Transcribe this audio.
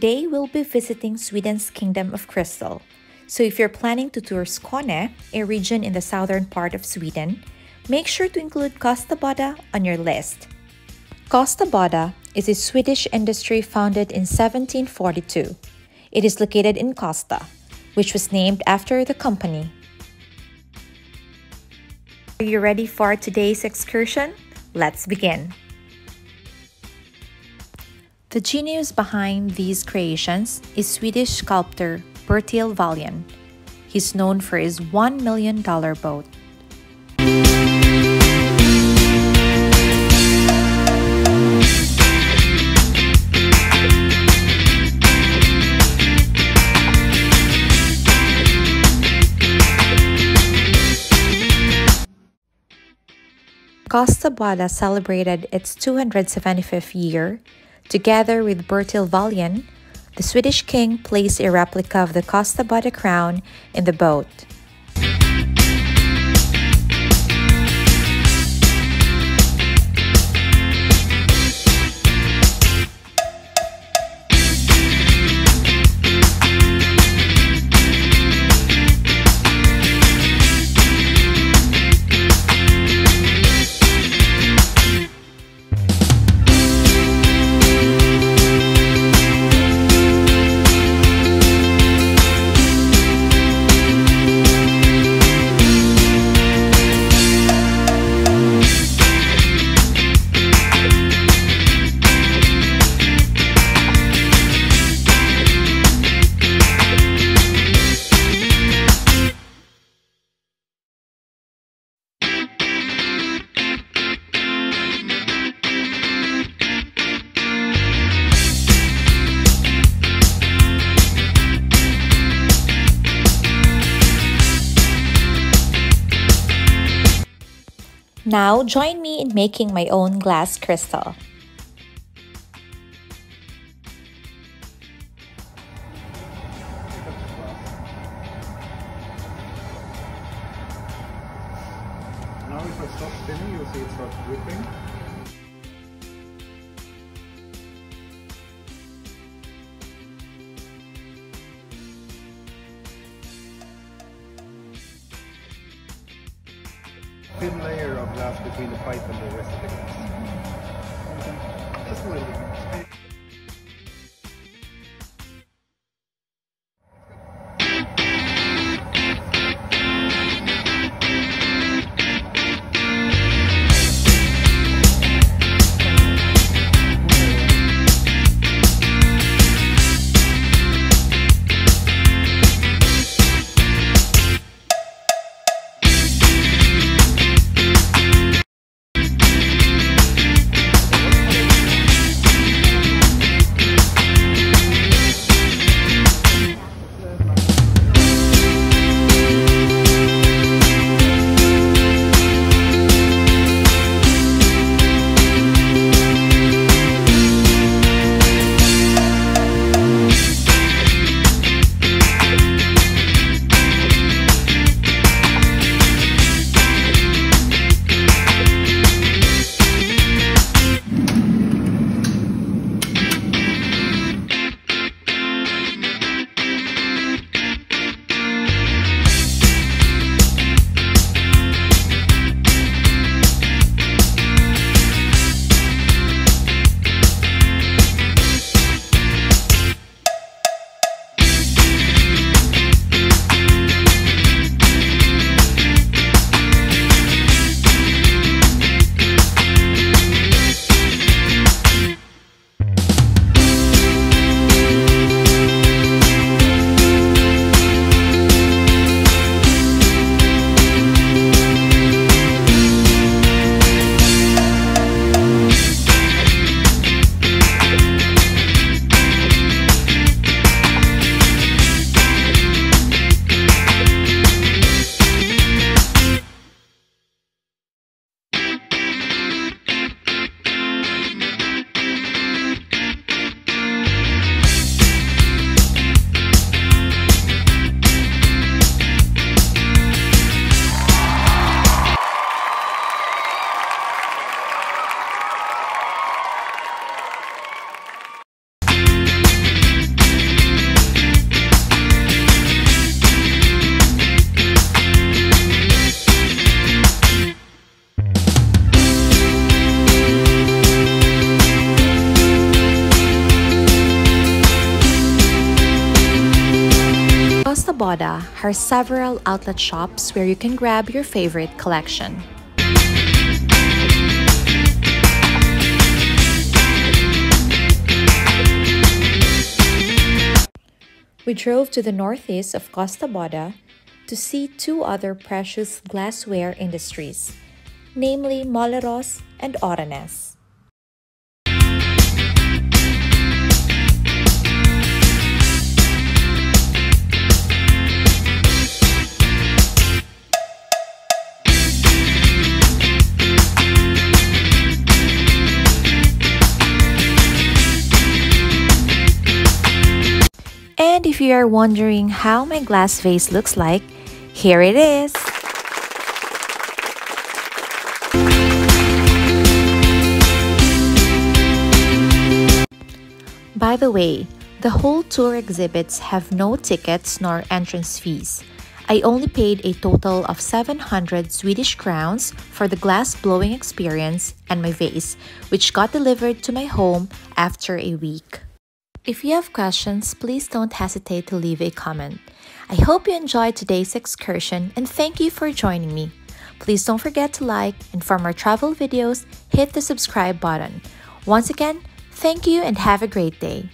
Today we'll be visiting Sweden's Kingdom of Crystal. So if you're planning to tour Skåne, a region in the southern part of Sweden, make sure to include Kosta Boda on your list. Kosta Boda is a Swedish industry founded in 1742. It is located in Kosta, which was named after the company. Are you ready for today's excursion? Let's begin! The genius behind these creations is Swedish sculptor Bertil Vallien. He's known for his $1 million boat. Kosta Boda celebrated its 275th year. Together with Bertil Vallien, the Swedish king placed a replica of the Kosta Boda crown in the boat. Now join me in making my own glass crystal. Now if I stop spinning, you'll see it starts dripping. Thin layer of glass between the pipe and the rest of the glass. Mm-hmm. Just a little bit. Kosta Boda has several outlet shops where you can grab your favorite collection. We drove to the northeast of Kosta Boda to see two other precious glassware industries, namely Moleros and Oranes. And if you are wondering how my glass vase looks like, here it is! By the way, the whole tour exhibits have no tickets nor entrance fees. I only paid a total of 700 Swedish crowns for the glass blowing experience and my vase, which got delivered to my home after a week. If you have questions, please don't hesitate to leave a comment. I hope you enjoyed today's excursion and thank you for joining me. Please don't forget to like, and for more travel videos, hit the subscribe button. Once again, thank you and have a great day.